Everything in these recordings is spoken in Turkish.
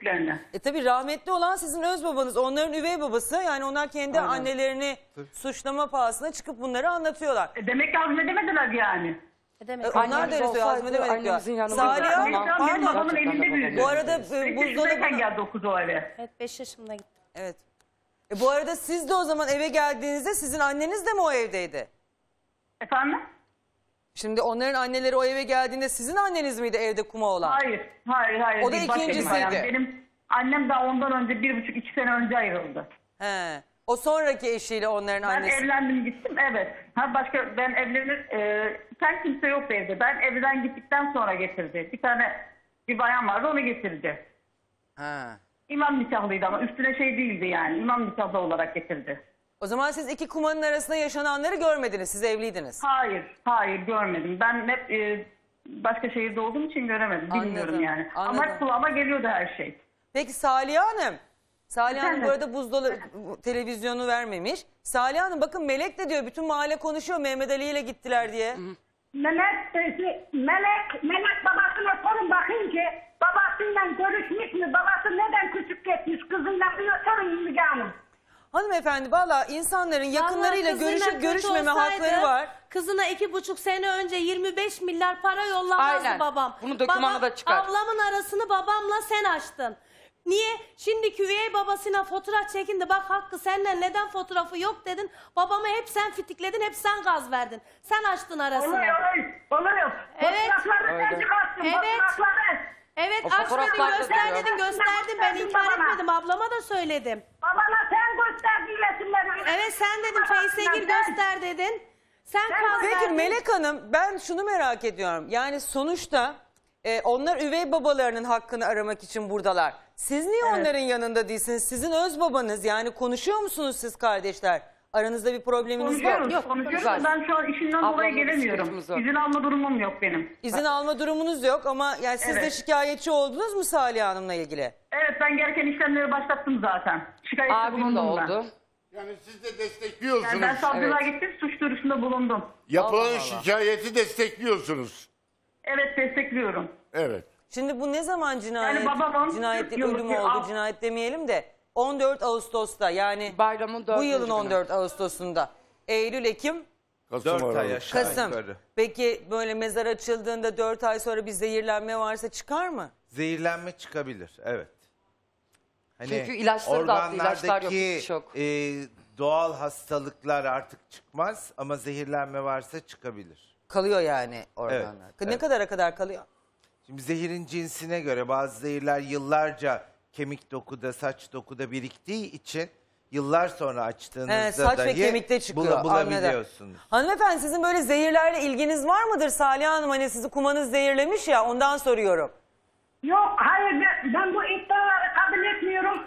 büyüklerine. Tabii rahmetli olan sizin öz babanız, onların üvey babası. Yani onlar kendi aynen. annelerini tabii. suçlama pahasına çıkıp bunları anlatıyorlar. Demek ki azmedemediler yani. Onlar da yazıyor, azmedemedik diyor. Saliha, pardon. Bu arada buzdolabı... geldi 9 o eve. Evet, 5 yaşımda gittim. Evet. Bu arada siz de o zaman eve geldiğinizde sizin anneniz de mi o evdeydi? Efendim? Şimdi onların anneleri o eve geldiğinde sizin anneniz miydi evde kuma olan? Hayır, hayır, hayır. O da ikincisiydi. Benim annem daha ondan önce 1,5-2 sene önce ayrıldı. He. O sonraki eşiyle onların annesi. Ben evlendim gittim, evet. Ha başka ben evlenir, sen kimse yok evde. Ben evden gittikten sonra getirdi. Bir tane bir bayan vardı, onu getirdi. Ha. İmam nikahlıydı ama üstüne şey değildi yani. İmam nikahlı olarak getirdi. O zaman siz iki kumanın arasında yaşananları görmediniz. Siz evliydiniz. Hayır, hayır görmedim. Ben hep başka şehirde olduğum için göremedim. Anladım, bilmiyorum yani. Anladım. Ama kulağıma geliyordu her şey. Peki Saliha Hanım. Saliha Hanım bu arada buzdolabı televizyonu vermemiş. Saliha Hanım bakın Melek de diyor. Bütün mahalle konuşuyor Mehmet Ali ile gittiler diye. Melek babasına sorun bakayım ki babasıyla görüşmüş mü? Babası neden küçük etmiş? Kızıyla diyor sorun Müge Hanım. Hanımefendi valla insanların yakınlarıyla görüşüp görüşmeme hakları var. Kızına 2,5 sene önce 25 milyar para yollamazdı aynen. babam. Bunu dokümanı da çıkar. Ablamın arasını babamla sen açtın. Niye? Şimdi üvey babasına fotoğraf çekindi. Bak Hakkı senden neden fotoğrafı yok dedin. Babamı hep sen fitikledin, hep sen gaz verdin. Sen açtın arasını. Olur. Evet. Fotoğrafları sen çıkarttın. Evet. Evet aç dedim, gösterdim ben inkar etmedim. Ablama da söyledim. Babana sen gösterdin resimleri. Evet sen dedim Face'e gir göster dedin. Sen kaz verdin. Peki Melek Hanım ben şunu merak ediyorum. Yani sonuçta onlar üvey babalarının hakkını aramak için buradalar. Siz niye evet. onların yanında değilsiniz? Sizin öz babanız yani konuşuyor musunuz siz kardeşler? Aranızda bir probleminiz var mı? Yok, konuşuyoruz. Ben şu an işimden dolayı gelemiyorum. İzin alma durumum yok benim. İzin alma durumunuz yok ama yani siz evet. de şikayetçi oldunuz mu Saliha Hanım'la ilgili? Evet, ben gereken işlemleri başlattım zaten. Şikayetçi bulundum oldu. Ben. Yani siz de destekliyorsunuz. Yani ben savcılığa evet. gittim, suç duyurusunda bulundum. Yapılan Allah Allah. Şikayeti destekliyorsunuz. Evet, destekliyorum. Evet. Şimdi bu ne zaman cinayet? Yani babamın ölümü oldu, cinayet demeyelim de. 14 Ağustos'ta yani bu yılın 14 Ağustos'unda Eylül, Ekim, Kasım. Peki böyle mezar açıldığında 4 ay sonra bir zehirlenme varsa çıkar mı? Zehirlenme çıkabilir evet. Hani çünkü ilaçları da attı, ilaçlar yok. Doğal hastalıklar artık çıkmaz ama zehirlenme varsa çıkabilir. Kalıyor yani organlar. Evet, ne evet. kadara kadar kalıyor? Şimdi zehirin cinsine göre bazı zehirler yıllarca... kemik dokuda, saç dokuda biriktiği için yıllar sonra açtığınızda evet, saç dahi ve kemikte çıkıyor. Bulabiliyorsunuz. Hanımefendi sizin böyle zehirlerle ilginiz var mıdır Saliha Hanım? Hani sizi kumanız zehirlemiş ya ondan soruyorum. Yok hayır ben bu iddiaları kabul etmiyorum.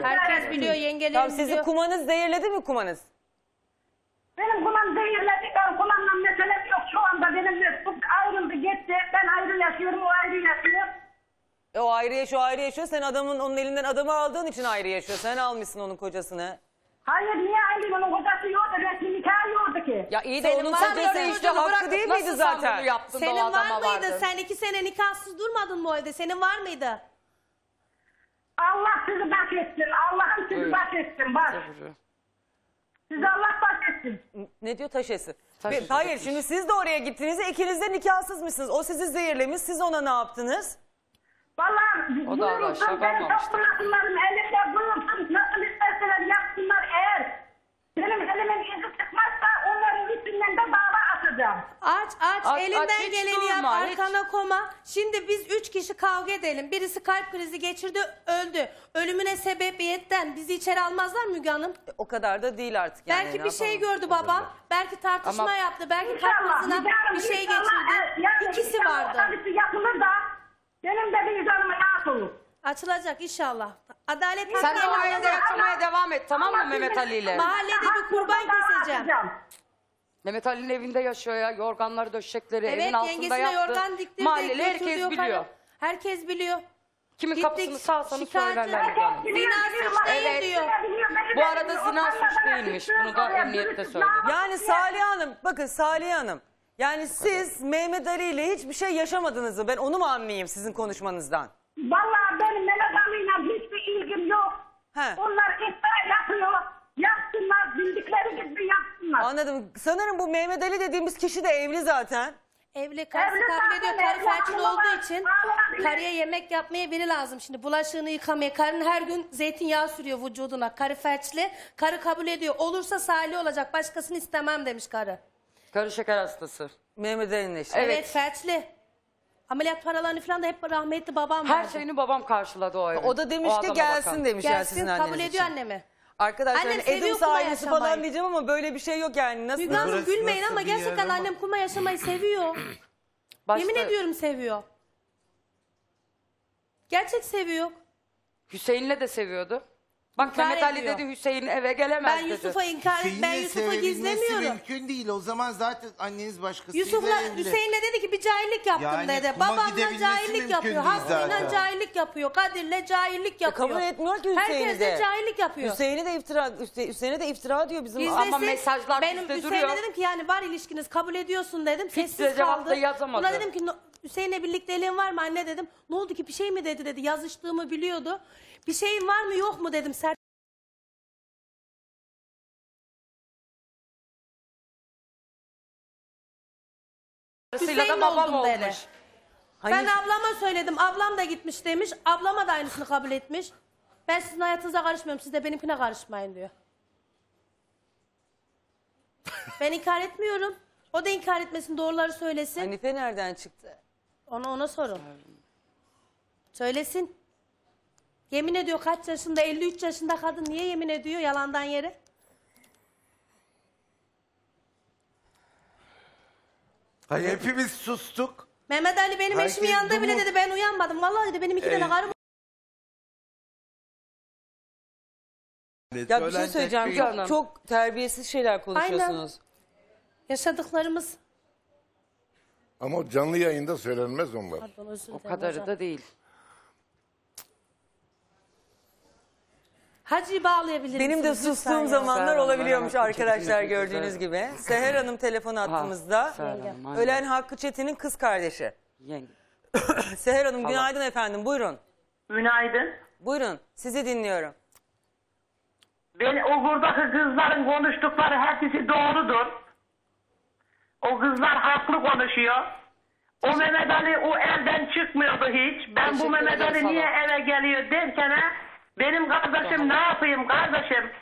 Herkes biliyor yengelerim tamam, sizi biliyor. Kumanız zehirledi mi kumanız? Benim kumam zehirledi. Ben kumamla meselem yok şu anda. Benim ayrıldı gitti. Ben ayrı yaşıyorum o ayrı yaşıyor. O ayrı yaşıyor, ayrı yaşıyor. Sen adamın onun elinden adamı aldığın için ayrı yaşıyor. Sen almışsın onun kocasını. Hayır niye ayrı onun kocası yoktu? Resmi nikahı yoktu ki. Ya iyi de senin onun kocası işte hakkı değil miydi zaten? Senin var mıydı? Vardı. Sen 2 sene nikahsız durmadın mı o evde? Senin var mıydı? Allah sizi bahsetsin. Allah'ım sizi bahsetsin. Bak. Sizi Allah bahsetsin. Ne diyor taş esi? Hayır şimdi siz de oraya gittiğinizde ikiniz de nikahsız mısınız? O sizi zehirlemiş. Siz ona ne yaptınız? Vallahi buyurursun benim toplumlarım elimde buyursun nasıl isterseler yapsınlar eğer benim elimin izi çıkmazsa onların üstünden de dava atacağım. Aç elinden geleni yap arkana koma. Şimdi biz 3 kişi kavga edelim birisi kalp krizi geçirdi öldü ölümüne sebebiyetten bizi içeri almazlar Müge Hanım. O kadar da değil artık. Yani belki bir şey gördü baba belki tartışma ama... yaptı belki kalp krizine bir şey geçirdi yani ikisi vardı. Yapılır da. Benim de bir canıma ne olur? Açılacak inşallah. Adalet sen de o evde yaşamaya devam et tamam mı Mehmet Ali ile? Mahallede bir kurban keseceğim. Mehmet Ali'nin evinde yaşıyor ya. Yorganları döşekleri evet, evin altında yaptı. Mahalleli herkes biliyor. Hani. Herkes biliyor. Kimin gittik, kapısını sağsanız söylerler. Evet. Diyor. Bu arada zina suç değilmiş. Bunu da emniyette söyledi. Yani Saliha Hanım bakın Saliha Hanım. Yani siz Mehmet Ali ile hiçbir şey yaşamadınız mı? Ben onu mu anlayayım sizin konuşmanızdan? Vallahi benim Anladım. Sanırım bu Mehmet Ali dediğimiz kişi de evli zaten. Evli, karısı kabul ediyor. Karı fakir olduğu için karıya yemek yapmaya biri lazım. Şimdi bulaşığını yıkamaya. Karın her gün zeytinyağı sürüyor vücuduna. Karı felçli. Karı kabul ediyor. Olursa Salih olacak. Başkasını istemem demiş karı. Karı şeker hastası. Mehmet Ali'nin eşi. Evet, felçli. Ameliyat paralarını falan da hep rahmetli babam verdi. Her şeyini babam karşıladı o evin. O da demiş ki gelsin demiş. Gelsin, kabul ediyor annemi. Arkadaşlar yani Edis ailesi falan diyeceğim ama böyle bir şey yok yani. Nasıl? Müge Hanım gülmeyin ama gerçekten annem kuma yaşamayı seviyor. Başta... Yemin ediyorum seviyor. Gerçek seviyor. Hüseyin'le de seviyordu. Bak inkar Mehmet Ali ediyor. Dedi Hüseyin eve gelemez dedi. Ben Yusuf'a gizlemiyorum. Mümkün değil o zaman zaten anneniz başkasıyla evli. Hüseyin'le dedi ki bir cahillik yaptım yani, dedi. Babamla cahillik yapıyor. Hakkıyla cahillik yapıyor. Kadir'le cahillik yapıyor. Kabul etmiyor ki Hüseyin'i de. Herkes de cahillik yapıyor. Hüseyin'e de iftira diyor bizim. Ama mesajlar üstte duruyor. Hüseyin'e dedim ki yani var ilişkiniz kabul ediyorsun dedim. Sessiz kaldı. Buna dedim ki Hüseyin'le birlikteliğin var mı anne dedim. Ne oldu ki bir şey mi dedi. Yazıştığımı biliyordu. Bir şeyin var mı yok mu dedim. Hüseyin babam olmuş. Dedi. Ben ablama söyledim. Ablam da gitmiş demiş. Ablama da aynısını kabul etmiş. Ben sizin hayatınıza karışmıyorum. Siz de benimkine karışmayın diyor. Ben inkar etmiyorum. O da inkar etmesin. Doğruları söylesin. Hanife nereden çıktı? Ona sorun. Söylesin. Yemin ediyor kaç yaşında? 53 yaşında kadın niye yemin ediyor yalandan yere? Hayır, hepimiz sustuk. Mehmet Ali benim eşimin yanında bile dedi ben uyanmadım. Vallahi dedi benim iki tane karım. Ya bir şey söyleyeceğim. Çok terbiyesiz şeyler konuşuyorsunuz. Aynen. Yaşadıklarımız. Ama canlı yayında söylenmez onlar. Pardon, özür dilerim, o kadarı da değil. Hacı'yı bağlayabilir misiniz? Benim de sustuğum zamanlar olabiliyormuş arkadaşlar gördüğünüz gibi. Seher Hanım telefon attığımızda. Ölen Hakkı Çetin'in kız kardeşi. Seher Hanım günaydın efendim, buyurun. Günaydın. Buyurun, sizi dinliyorum. Ben o buradaki kızların konuştukları hepsi doğrudur. O kızlar haklı konuşuyor. O Mehmet Ali o evden çıkmıyordu hiç. Ben bu Mehmet Ali niye eve geliyor derken benim kardeşim ne yapayım kardeşim?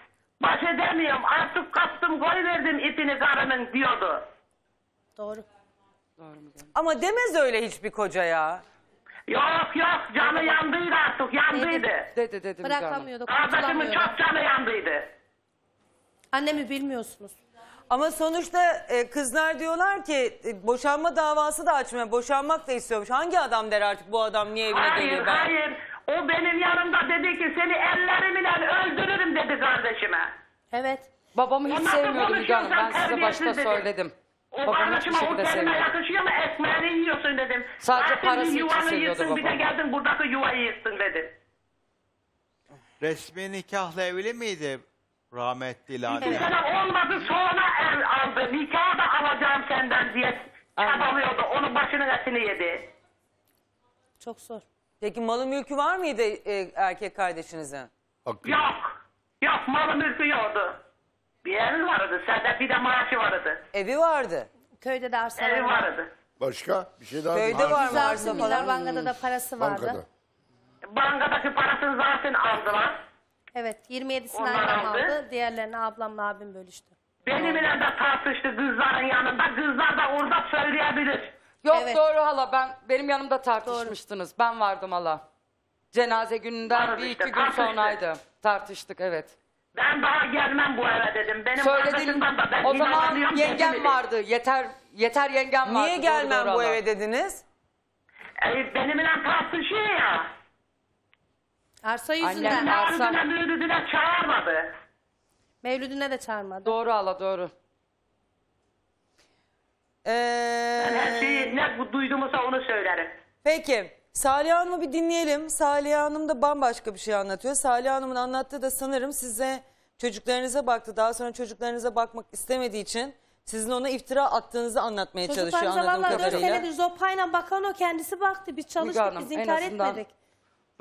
Baş edemiyorum. Artık kaptım koyverdim ipini karının diyordu. Doğru. Doğru. Ama demez öyle hiçbir koca ya. Yok canı yandıydı artık yandıydı. Dedi bırakamıyordu. Kardeşimin çok canı yandıydı. Annemi bilmiyorsunuz. Ama sonuçta kızlar diyorlar ki boşanma davası da açmıyor. Boşanmak da istiyormuş. Hangi adam der artık bu adam niye evine geliyor ben? Hayır. O benim yanımda dedi ki seni ellerimle öldürürüm dedi kardeşime. Evet. Babamı hiç sevmiyordum Müge Hanım. Ben size başta söyledim. Babamı hiçbir şekilde sevmiyordum. O yakışıyor mu ekmeğini yiyorsun dedim. Sadece parası için seviyordu babamı. Bir de geldin buradaki yuvayı yıktın dedim. Resmi nikahla evli miydi rahmetli Lale? Bir sene olmadı sonra el aldı. Nikahı da alacağım senden diye çabalıyordu. Onun başının etini yedi. Çok zor. Peki malı mülkü var mıydı erkek kardeşinizin? Yok malı mülkü yoktu. Bir evi vardı, sende bir de maaşı vardı. Evi vardı. Köyde de arsa vardı. Evi vardı. Başka bir şey daha. Köyde var mı arsa falan? Bankada da parası vardı. Bankadaki parasını zaten aldılar. Evet 27'sini annem aldı, diğerlerini ablamla abim bölüştü. Benimle de tartıştı kızların yanında, kızlar da orada söyleyebilir. Yok evet. Doğru hala benim yanımda tartışmıştınız. Doğru. Ben vardım hala. Cenaze gününden vardı bir iki gün sonraydı. Tartıştık evet. Ben daha gelmem bu eve dedim. Benim arkadaşımdan da ben o zaman yengem dedim. Vardı. Yeter yengem vardı. Niye gelmem bu eve dediniz? Benimle tartışıyor ya. Arsa yüzünden. Annem arsa. Mevlüdüne çağırmadı. Mevlüdüne de çağırmadı. Doğru hala doğru. Ben her şeyi ne duyduğumsa onu söylerim. Peki Salih Hanım'ı bir dinleyelim. Salih Hanım da bambaşka bir şey anlatıyor. Salih Hanım'ın anlattığı da sanırım size çocuklarınıza baktı. Daha sonra çocuklarınıza bakmak istemediği için sizin ona iftira attığınızı anlatmaya çalışıyor anladığım kadarıyla. Çocuklarınıza valla 4 senedir zopayla bakan o kendisi baktı. Biz çalıştık, biz inkar etmedik.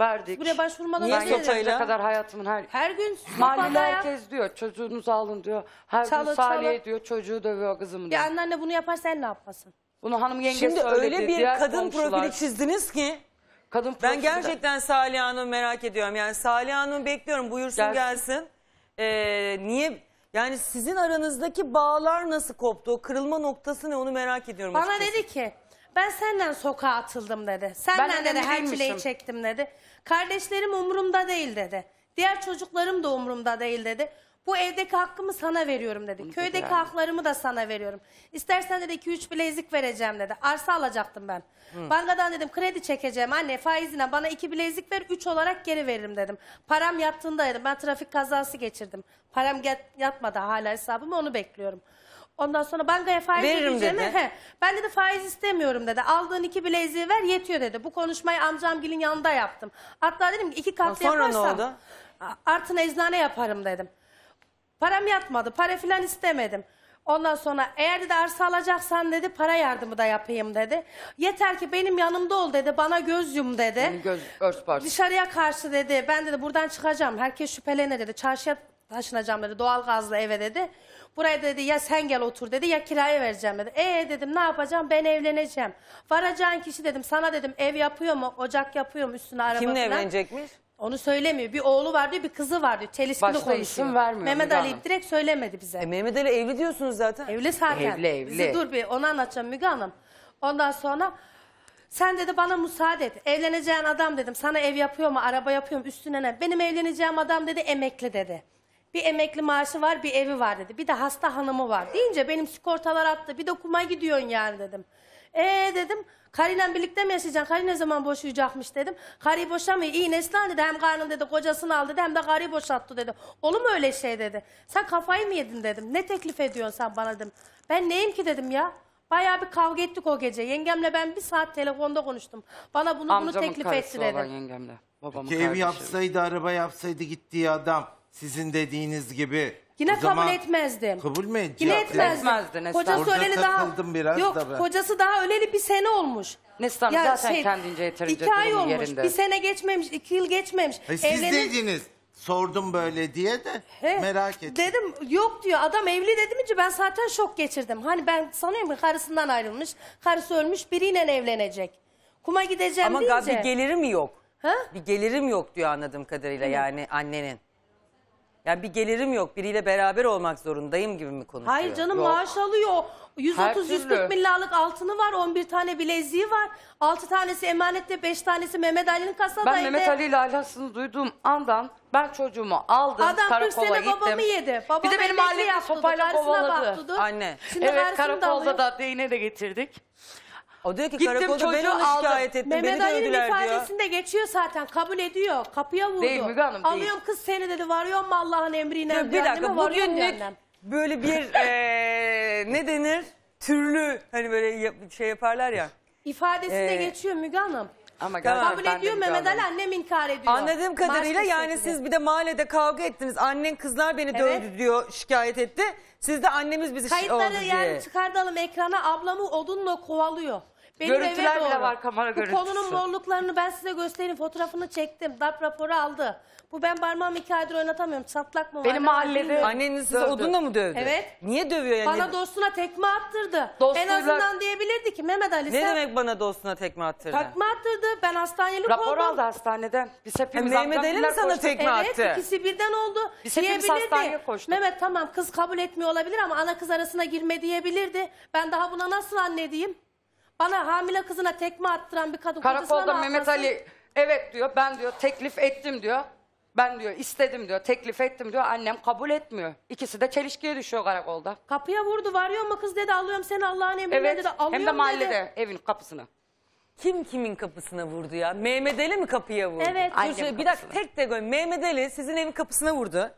Verdik. Buraya başvurmadan niye Sota'yla kadar hayatımın her gün mahallede herkes diyor çocuğunuzu alın diyor. Her gün Salih'e diyor çocuğu dövüyor kızım diyor. Ya anneanne bunu yaparsa sen ne yapmasın? Bunu hanım yenge şimdi söyledi. Şimdi öyle bir diğer kadın profili çizdiniz ki. Kadın profili. Ben gerçekten Salih Hanım'ı merak ediyorum. Yani Salih Hanım'ı bekliyorum buyursun gelsin. Niye... Yani sizin aranızdaki bağlar nasıl koptu? O kırılma noktası ne onu merak ediyorum. Bana açıkçası dedi ki ben senden sokağa atıldım dedi. Senden dedi her çileyi çektim dedi. Kardeşlerim umurumda değil dedi. Diğer çocuklarım da umurumda değil dedi. Bu evdeki hakkımı sana veriyorum dedi. Bunu köydeki yani haklarımı da sana veriyorum. İstersen dedi 2-3 bilezik vereceğim dedi. Arsa alacaktım ben. Hı. Bankadan dedim kredi çekeceğim anne faizine bana 2 bilezik ver 3 olarak geri veririm dedim. Param yattığında dedim ben trafik kazası geçirdim. Param yatmadı hala hesabımı onu bekliyorum. Ondan sonra bankaya faiz vereceğime ben dedi faiz istemiyorum dedi. Aldığın 2 bileziği ver yetiyor dedi. Bu konuşmayı amcamgilin yanında yaptım. Hatta dedim ki 2 katlı yaparsam artına eczane yaparım dedim. Param yatmadı. Para filan istemedim. Ondan sonra eğer dedi arsa alacaksan dedi para yardımı da yapayım dedi. Yeter ki benim yanımda ol dedi. Bana göz yum dedi. Yani dışarıya karşı dedi. Ben dedi buradan çıkacağım. Herkes şüphelenir dedi. Çarşıya taşınacağım dedi. Doğalgazlı eve dedi. Buraya dedi ya sen gel otur dedi ya kiraya vereceğim dedi. Dedim ne yapacağım ben evleneceğim. Varacağın kişi dedim sana dedim ev yapıyor mu? Ocak yapıyor mu? Üstüne araba kimle falan evlenecekmiş? Onu söylemiyor. Bir oğlu var diyor, bir kızı var diyor. Çelişkili konuşuyor. Mehmet Ali direkt söylemedi bize. Mehmet Ali evli diyorsunuz zaten. Evli zaten. Evli evli. Bizi dur bir onu anlatacağım Müge Hanım. Ondan sonra sen dedi bana müsaade et. Evleneceğin adam dedim sana ev yapıyor mu, araba yapıyor mu, üstüne ne? Benim evleneceğim adam dedi emekli dedi. Bir emekli maaşı var, bir evi var dedi. Bir de hasta hanımı var. Deyince benim sigortalar attı. Bir de kuma gidiyorsun yani dedim. Dedim. Karıyla birlikte mi yaşayacaksın? Karı ne zaman boşayacakmış dedim. Karıyı boşamıyor. İyi Neslihan dedi. Hem karnım dedi. Kocasını aldı dedi. Hem de karıyı boşattı dedi. Olur mu öyle şey dedi. Sen kafayı mı yedin dedim. Ne teklif ediyorsun sen bana dedim. Ben neyim ki dedim ya. Bayağı bir kavga ettik o gece. Yengemle ben 1 saat telefonda konuştum. Bana bunu teklif etti dedim. Amcamın yengemle. Babamın kardeşi. Ev yapsaydı, araba yapsaydı gittiği adam. Sizin dediğiniz gibi. Yine kabul etmezdim. Kabul mü edecektim? Yine etmezdim. Kocası öleli daha... Yok da kocası daha öleli 1 sene olmuş. Neslihan zaten kendince yeterince durumun yerinde. 2 ay olmuş, 1 sene geçmemiş, 2 yıl geçmemiş. Siz dediniz. Sordum böyle diye de merak ettim. Dedim yok diyor adam evli dediğince ben zaten şok geçirdim. Hani ben sanıyorum ki karısından ayrılmış, karısı ölmüş biriyle evlenecek. Kuma gideceğim ama deyince. Ama bir gelirim yok. Ha? Bir gelirim yok diyor anladığım kadarıyla yani annenin. Yani bir gelirim yok, biriyle beraber olmak zorundayım gibi mi konuşuyor? Hayır canım yok. Maaş alıyor. 130-140 milyarlık altını var, 11 tane bileziği var. 6 tanesi emanette, 5 tanesi Mehmet Ali'nin kasadaydı. Ben Mehmet Ali ile alasını duyduğum andan ben çocuğumu aldım, adam karakola gittim. Adam babamı yedi. Babam bir de benim ailemi sopayla kovaladı. Anne. Şimdi evet karakolda da adliyeye de getirdik. O diyor ki gittim, karakolda ben onu şikayet ettim. Mehmet Ali'nin ifadesinde geçiyor zaten. Kabul ediyor. Kapıya vurdu. Değil Müge Hanım değil. Alıyorum kız seni dedi. Varıyor mu Allah'ın emrine? Ya, bir dakika bugünlük böyle bir ne denir? Türlü hani böyle şey yaparlar ya. İfadesinde geçiyor Müge Hanım. Ama tamam, kabul ediyor Mehmet Ali annem inkar ediyor. Anladığım kadarıyla yani siz bir de mahallede kavga ettiniz. Annen kızlar beni dövdü diyor şikayet etti. Siz de annemiz bizi şikayet oldu diye. Kayıtları yani çıkartalım ekrana ablamı odunla kovalıyor. Benim görüntüler bile var kamera görüntüsü. Bu konunun morluklarını ben size göstereyim. Fotoğrafını çektim. DAP raporu aldı. Bu ben parmağımı 2 aydır oynatamıyorum. Çatlak mı? Benim mahallede anneniz size odunla mı dövdü? Evet. Niye dövüyor yani? Bana dostuna tekme attırdı. Dostlar... En azından diyebilirdi ki Mehmet Ali sen... Ne demek bana dostuna tekme attırdı? Tekme attırdı. Ben hastanelik oldum. Rapor aldı hastaneden. Biz hepimiz Mehmet Ali mi sana tekme attı? Evet ikisi birden oldu. Biz hepimiz hastaneye koştuk. Mehmet tamam kız kabul etmiyor olabilir ama ana kız arasına girme diyebilirdi. Ben daha buna nasıl anne diyeyim? Bana hamile kızına tekme attıran bir kadın... Karakolda Mehmet Ali evet diyor, ben diyor teklif ettim diyor. Ben diyor istedim diyor, teklif ettim diyor. Annem kabul etmiyor. İkisi de çelişkiye düşüyor karakolda. Kapıya vurdu, varıyor mu kız dedi, alıyorum seni Allah'ın emrine dedi, alıyorum hem de mahallede dedi. Evin kapısına. Kim kimin kapısına vurdu ya? Mehmet Ali mi kapıya vurdu? Evet. Annem bir dakika Mehmet Ali sizin evin kapısına vurdu.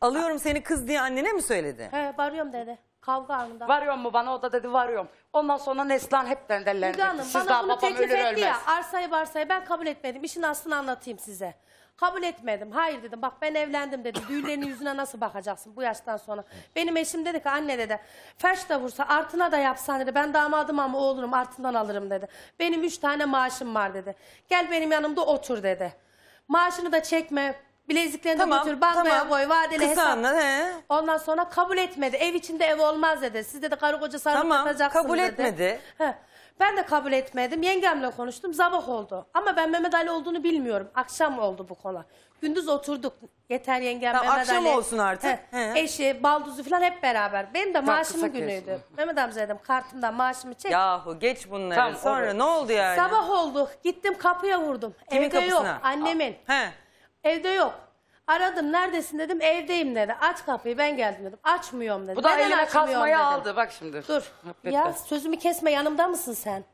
Alıyorum seni kız diye annene mi söyledi? He, varıyorum dedi. Kavga anında. Varıyor mu bana? O da dedi varıyorum. Ondan sonra Neslihan hep denderlendi. Müge Hanım bana bunu teklif etti ya. Arsayı barsayı ben kabul etmedim. İşin aslını anlatayım size. Kabul etmedim. Hayır dedim. Bak ben evlendim dedim. Düğünlerin yüzüne nasıl bakacaksın bu yaştan sonra? Benim eşim dedi ki anne dedi. Ferş de vursa artına da yapsan dedi. Ben damadım ama oğlum artından alırım dedi. Benim 3 tane maaşım var dedi. Gel benim yanımda otur dedi. Maaşını da çekme. Bileziklerini tamam, de götür. Bakmaya tamam. Koy. Vadeli hesap. Anla, he. Ondan sonra kabul etmedi. Ev içinde ev olmaz dedi. Siz de karı koca sarılıp tamam, yatacaksınız kabul dedi. Etmedi. He. Ben de kabul etmedim. Yengemle konuştum. Sabah oldu. Ama ben Mehmet Ali olduğunu bilmiyorum. Akşam oldu bu konu. Gündüz oturduk. Yeter yengem tamam, Mehmet akşam Ali. Olsun artık. He. He. Eşi, balduzu falan hep beraber. Benim de maaşımın günüydü. Mehmet amca dedim kartımdan maaşımı çek. Yahu geç bunları. Tamam, sonra ne oldu yani? Sabah oldu. Gittim kapıya vurdum. Kimin evde kapısına? Yok. Annemin. He. Evde yok. Aradım neredesin dedim evdeyim dedi. Aç kapıyı ben geldim dedim. Açmıyorum dedi. Bu da eline kasmayı dedim. Aldı bak şimdi. Dur. Ya sözümü kesme yanımda mısın sen?